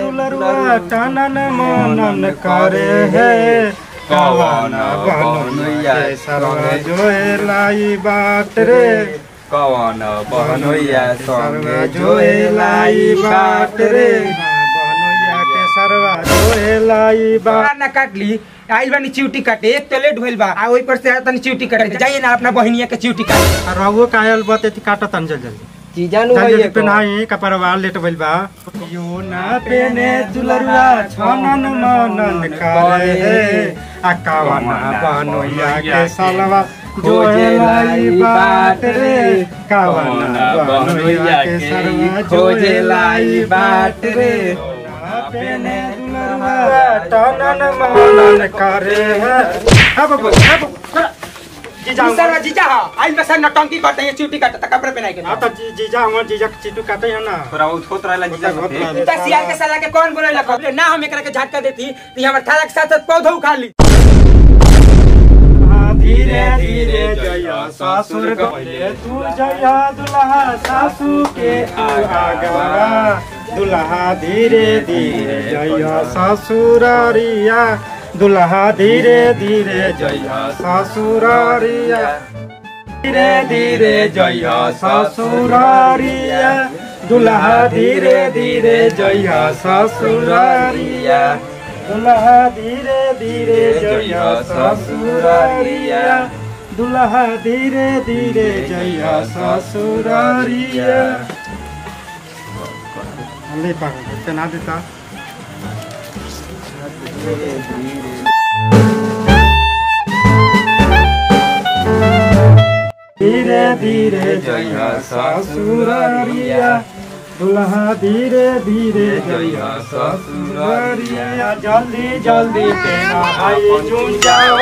दुलरुआ कानन मनन करे है कवाना बहनोइया संगे जोए लाई बात रे कवाना बहनोइया संगे जोए लाई बात रे बहनोइया के सरवा जोए लाई बात ना काटली आइल बानी चिउटी काटे एक तो लेट होइल बा आ ओई पर से तनी चिउटी काटे जाइए ना अपना बहनिया के चिउटी काटे आ रहुओ कायल बते काटा तन जल्दी जी जानू भैया पे नाही कपरवा लेट होइल बा यो ना पेने दुलरुआ छनन मनन करे है आ कावना बहनोइया के सलवा खोजे लाई बात रे कावना बहनोइया के सलवा खोजे लाई बात रे पेने दुलरुआ छनन मनन करे है अब जीजा जीजा आज में सर नटंकी करते हैं चीटी काटता कपड़े पहनाई के ना तो जीजा हमर जीजा के चीटी काटे है ना थोड़ा वो ठोत रहला जीजा के त सियार के साला के कौन बोलेला कबले ना हम एकरा के झटका देती त हमर थाला के साथ साथ पौधा उखाड़ ली धीरे धीरे जया ससुर गले तू जया दुल्हा सासू के आगवा दुल्हा धीरे धीरे जया ससुरारिया दुल्हा धीरे धीरे जया ससुरारिया धीरे धीरे जया ससुरारिया दुल्हा धीरे धीरे जया ससुरारिया दुल्हा धीरे धीरे जया ससुरारिया दुल्हा धीरे धीरे जया ससुरारिया ले पाऊंगा चना देता धीरे धीरे जया ससुरारिया दुल्हा धीरे धीरे जया ससुरारिया जल्दी जल्दी तेरा आई जुन जाओ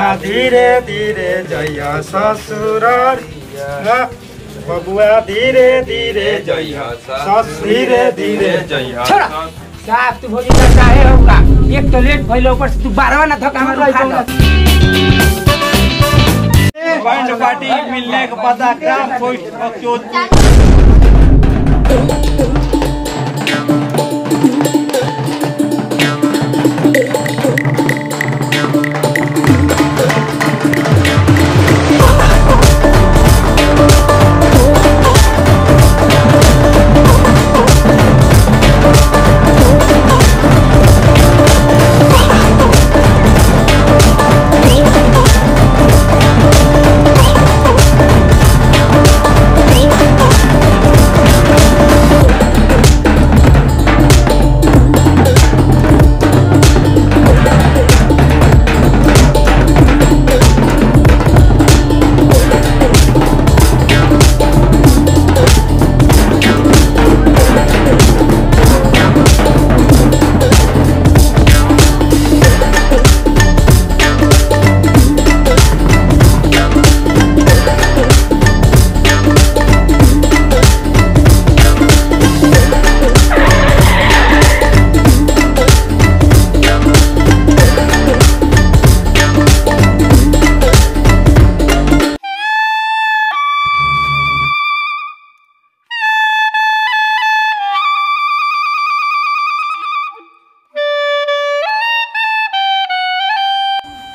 बबुआ धीरे धीरे जया ससुरारिया बबुआ धीरे धीरे जया धीरे धीरे जया साफ तू भोगी का चाहे होगा एक तो लेट भइल ऊपर से तू 12वां ना धक्का मार खा पॉइंट पार्टी मिलने का पता क्या कोई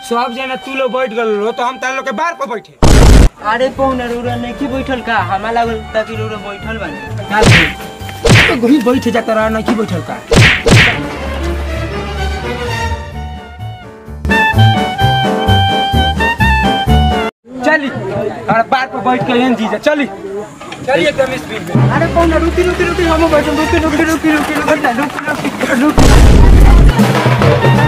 सब जना तू लोग बैठ गल लो तो हम तार लोग के बाहर पर बैठे अरे पौना रुरा नहीं की बैठल का हमरा लागल ताकि रुरा बैठल बन काल तो गही बैठ जा तरा नहीं की बैठल का चली और बाहर पर बैठ के एन जीजा चली चली एकदम स्पीड में अरे पौना रुकी रुकी रुकी हम बैठो रुकी रुकी रुकी रुकी रुकी रुकी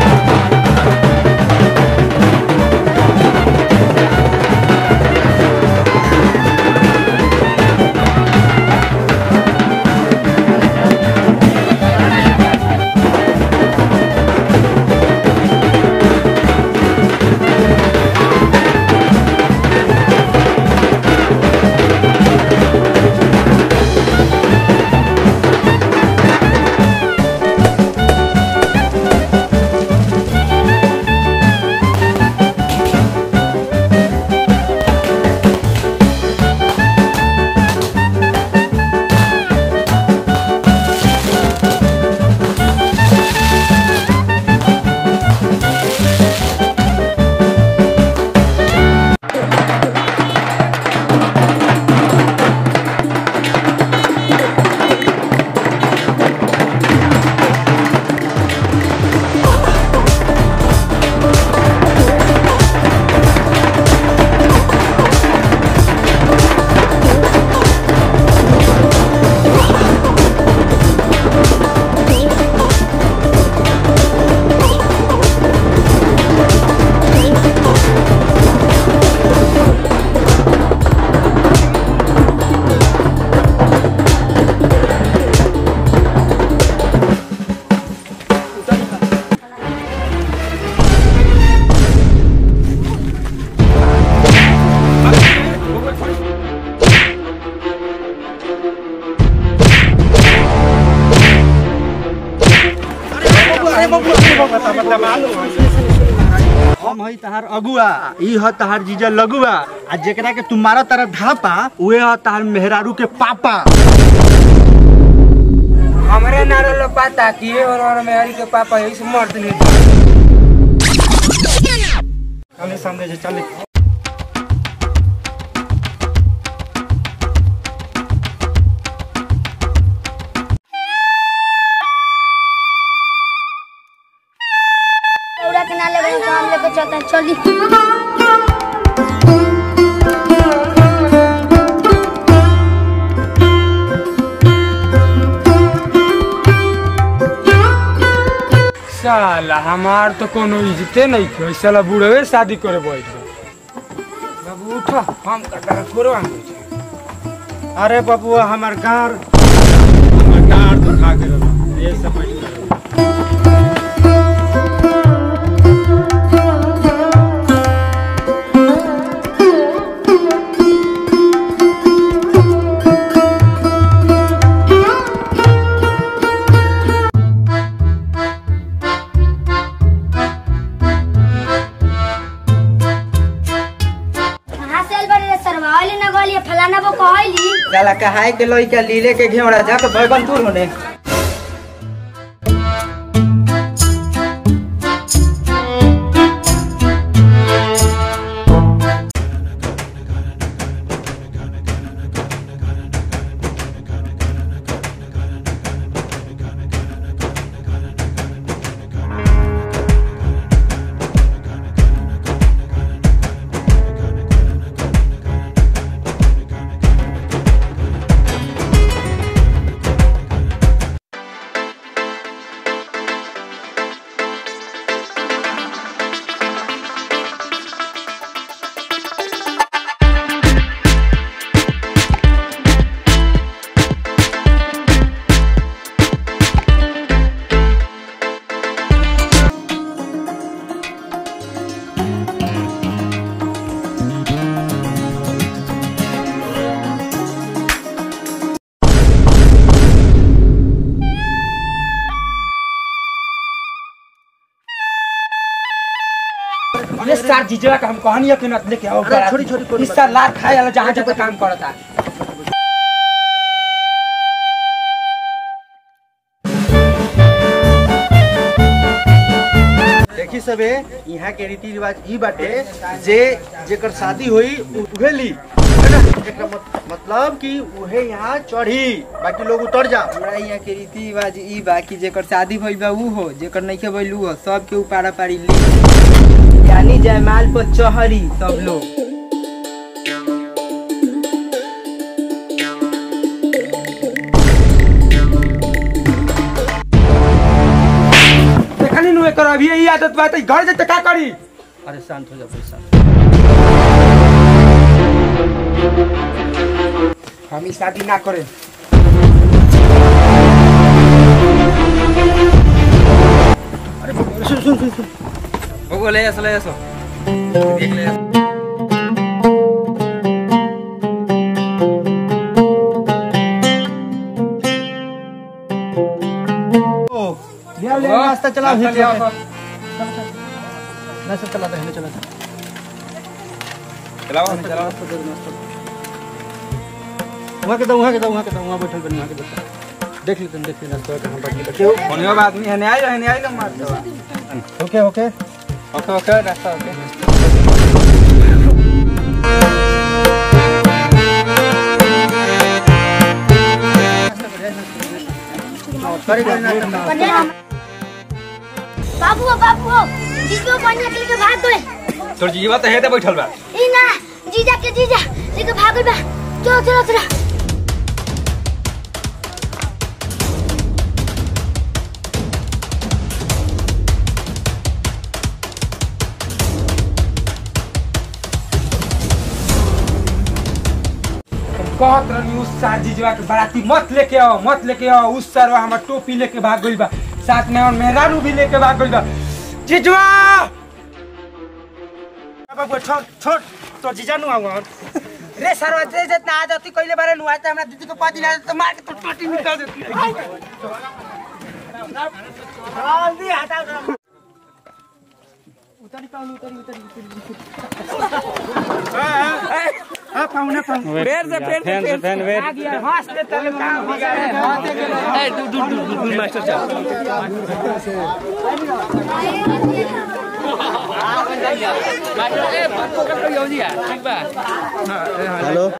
हम है तहार अगुआ, ई है तहार जीजा लगुआ, आ जेकरा के तुम्हारा तरह धापा उहे है तहार मेहरारू के पापा। हमरे ना रहल पता कि ये और मेहरारू के पापा है, इस मर्द ने चले सामने से चले। चली साला हमार तो कोनो इज्जते नहीं है, साला बुढ़वे शादी करे बैठ। बाबू उठा, हम कटा कोरवा। अरे बाबू हमार कार तो खा के ये सब साला कहाई के लइका लीले के घेवड़ा जा के बैगनपुर होने। ये सार जीजा का हम कहानी है कि न लेके आओ बड़ा छोटी छोटी को हिस्सा लार खाए वाला जहां जब काम करता है। देखी सबे यहां के रीति रिवाज ई बाटे जे जेकर शादी होई उघेली है ना, जेकर मतलब कि उहे यहां चढ़ी बाकी लोग उतर जा। हमरा यहां के रीति रिवाज ई बा कि जेकर शादी भइल बा ऊ हो, जेकर नइखे भइल ऊ हो, सब के उपाड़ा पाड़ी ली यानी जयमाल पर चहरी सब लोग। अभी यही आदत बात है, घर जाते क्या करी। अरे शांत हो जाओ, हम शादी ना करें। अरे सुन सुन सुन सुन वो ले आसो देख ले। ओ ले ले रास्ता चला है, ले आओ रास्ता चला है, ले चला चलाओ चलाओ वहां के तो बैठल बन वहां के देख ले, तुम देख ले रास्ता कहां बैठ के। कोने वाला आदमी है, नहीं आई ना मार। ओके ओके रास्ता ओके। बाबू जीजो बनिया के भाग गए। तोर जीजा त हेते बैठल बा। ई ना जीजा लेके भागल बा। चलो कहत रही उस सार जीजवा के बराती मत लेके आओ। उस सारवा हमार टोपी लेके भाग गइल बा, साथ में और मेहरारू भी लेके भाग गइल बा। जीजवा बाबू छोड़ तो जीजा नु आवन रे सारवा ते जितना आज अति कइले बारे नु आज हमरा दीदी के पादी ना तो मार के तो टोटी निकाल देती। हेलो।